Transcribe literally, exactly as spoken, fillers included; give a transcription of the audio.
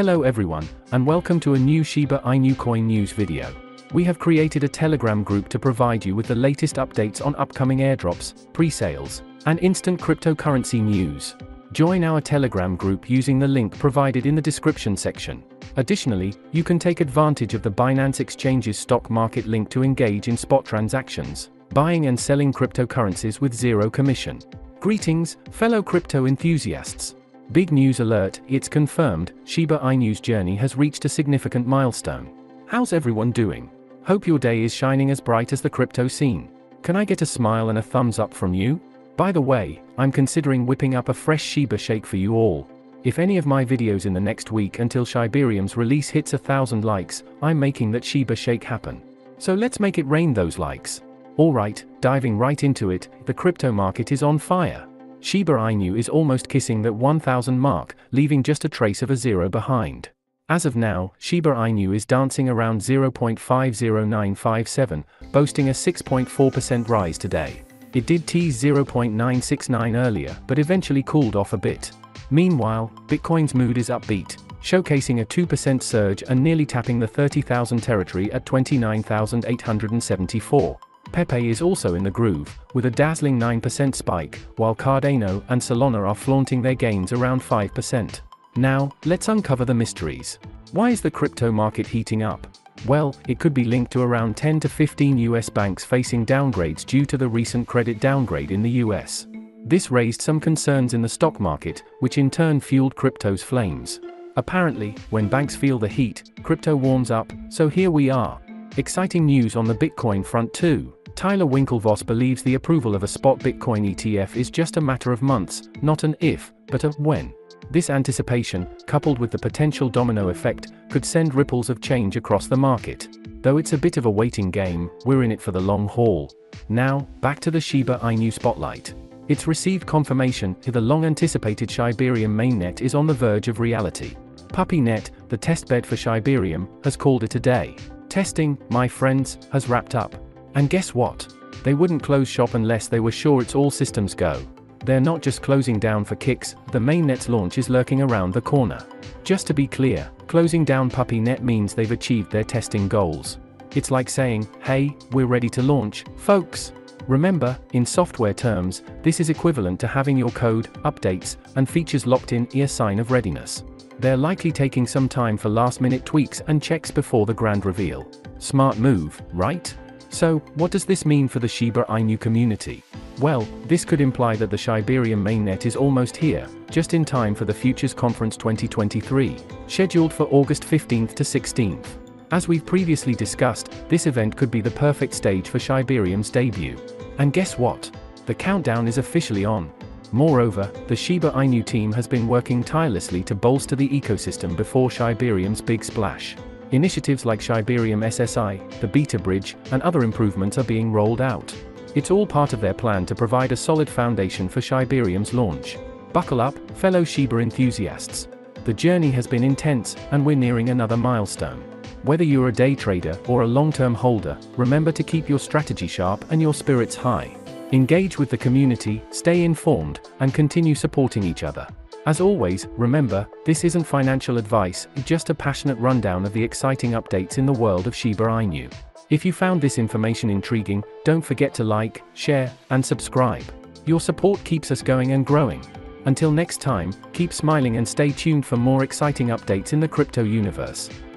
Hello everyone, and welcome to a new Shiba Inu coin news video. We have created a Telegram group to provide you with the latest updates on upcoming airdrops, pre-sales, and instant cryptocurrency news. Join our Telegram group using the link provided in the description section. Additionally, you can take advantage of the Binance Exchange's stock market link to engage in spot transactions, buying and selling cryptocurrencies with zero commission. Greetings, fellow crypto enthusiasts. Big news alert, it's confirmed, Shiba Inu's journey has reached a significant milestone. How's everyone doing? Hope your day is shining as bright as the crypto scene. Can I get a smile and a thumbs up from you? By the way, I'm considering whipping up a fresh Shiba shake for you all. If any of my videos in the next week until Shibarium's release hits a thousand likes, I'm making that Shiba shake happen. So let's make it rain those likes. Alright, diving right into it, the crypto market is on fire. Shiba Inu is almost kissing that one thousand mark, leaving just a trace of a zero behind. As of now, Shiba Inu is dancing around zero point five zero nine five seven, boasting a six point four percent rise today. It did tease zero point nine six nine earlier, but eventually cooled off a bit. Meanwhile, Bitcoin's mood is upbeat, showcasing a two percent surge and nearly tapping the thirty thousand territory at twenty-nine thousand eight hundred seventy-four. Pepe is also in the groove, with a dazzling nine percent spike, while Cardano and Solana are flaunting their gains around five percent. Now, let's uncover the mysteries. Why is the crypto market heating up? Well, it could be linked to around ten to fifteen U S banks facing downgrades due to the recent credit downgrade in the U S. This raised some concerns in the stock market, which in turn fueled crypto's flames. Apparently, when banks feel the heat, crypto warms up, so here we are. Exciting news on the Bitcoin front too. Tyler Winklevoss believes the approval of a spot Bitcoin E T F is just a matter of months, not an if, but a when. This anticipation, coupled with the potential domino effect, could send ripples of change across the market. Though it's a bit of a waiting game, we're in it for the long haul. Now, back to the Shiba Inu spotlight. It's received confirmation that the long-anticipated Shibarium mainnet is on the verge of reality. PuppyNet, the testbed for Shibarium, has called it a day. Testing, my friends, has wrapped up. And guess what? They wouldn't close shop unless they were sure it's all systems go. They're not just closing down for kicks, the mainnet's launch is lurking around the corner. Just to be clear, closing down PuppyNet means they've achieved their testing goals. It's like saying, hey, we're ready to launch, folks. Remember, in software terms, this is equivalent to having your code, updates, and features locked in, a sign of readiness. They're likely taking some time for last-minute tweaks and checks before the grand reveal. Smart move, right? So, what does this mean for the Shiba Inu community? Well, this could imply that the Shibarium mainnet is almost here, just in time for the Futures Conference twenty twenty-three, scheduled for August fifteenth to sixteenth. As we've previously discussed, this event could be the perfect stage for Shibarium's debut. And guess what? The countdown is officially on. Moreover, the Shiba Inu team has been working tirelessly to bolster the ecosystem before Shibarium's big splash. Initiatives like Shibarium S S I, the Beta Bridge, and other improvements are being rolled out. It's all part of their plan to provide a solid foundation for Shibarium's launch. Buckle up, fellow Shiba enthusiasts. The journey has been intense, and we're nearing another milestone. Whether you're a day trader or a long-term holder, remember to keep your strategy sharp and your spirits high. Engage with the community, stay informed, and continue supporting each other. As always, remember, this isn't financial advice, just a passionate rundown of the exciting updates in the world of Shiba Inu. If you found this information intriguing, don't forget to like, share, and subscribe. Your support keeps us going and growing. Until next time, keep smiling and stay tuned for more exciting updates in the crypto universe.